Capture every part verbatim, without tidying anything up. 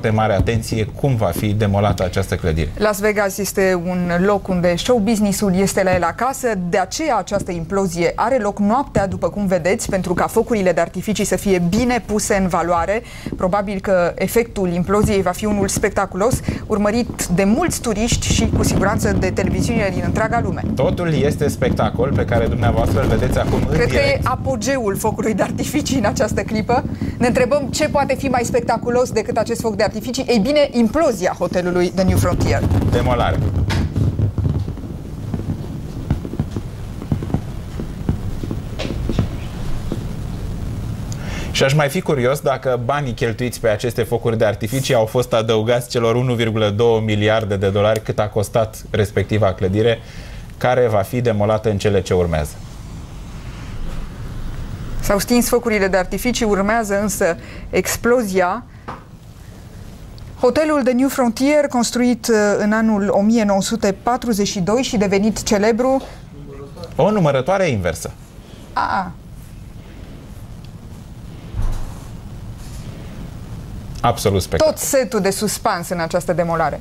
foarte mare atenție cum va fi demolată această clădire. Las Vegas este un loc unde show business-ul este la el acasă, de aceea această implozie are loc noaptea, după cum vedeți, pentru ca focurile de artificii să fie bine puse în valoare. Probabil că efectul imploziei va fi unul spectaculos, urmărit de mulți turiști și cu siguranță de televiziunile din întreaga lume. Totul este spectacol pe care dumneavoastră îl vedeți acum. Cred că e apogeul focului de artificii în această clipă. Ne întrebăm ce poate fi mai spectaculos decât acest foc de artificii. Ei bine, implozia hotelului The New Frontier. Demolare. Și aș mai fi curios dacă banii cheltuiți pe aceste focuri de artificii au fost adăugați celor unu virgulă două miliarde de dolari cât a costat respectiva clădire, care va fi demolată în cele ce urmează. S-au stins focurile de artificii, urmează însă explozia. Hotelul The New Frontier, construit în anul o mie nouă sute patruzeci și doi și devenit celebru... O numărătoare inversă. A. Absolut spectacol. Tot setul de suspans în această demolare.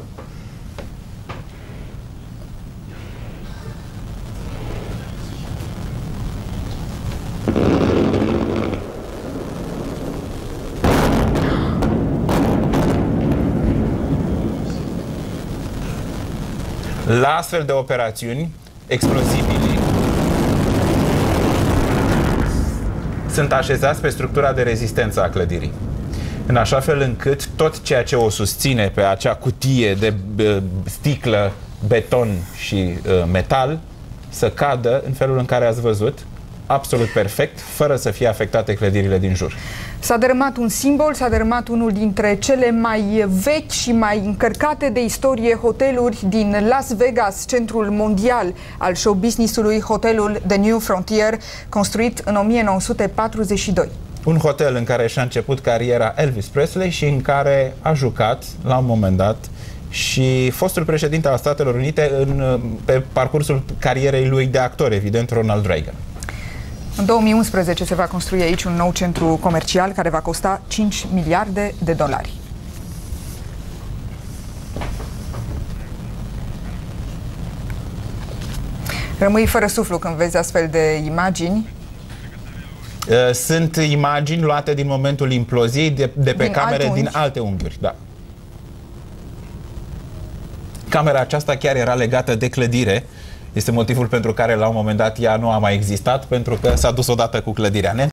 La astfel de operațiuni, explozibilii sunt așezați pe structura de rezistență a clădirii, în așa fel încât tot ceea ce o susține pe acea cutie de sticlă, beton și metal să cadă în felul în care ați văzut, absolut perfect, fără să fie afectate clădirile din jur. S-a dărâmat un simbol, s-a dărâmat unul dintre cele mai vechi și mai încărcate de istorie hoteluri din Las Vegas, centrul mondial al show business-ului, hotelul The New Frontier, construit în o mie nouă sute patruzeci și doi. Un hotel în care și-a început cariera Elvis Presley și în care a jucat, la un moment dat, și fostul președinte al Statelor Unite în, pe parcursul carierei lui de actor, evident, Ronald Reagan. În două mii unsprezece se va construi aici un nou centru comercial care va costa cinci miliarde de dolari. Rămâi fără suflu când vezi astfel de imagini. Sunt imagini luate din momentul imploziei de, de pe din camere alte din alte unghiuri. Da. Camera aceasta chiar era legată de clădire. Este motivul pentru care la un moment dat ea nu a mai existat, pentru că s-a dus odată cu clădirea.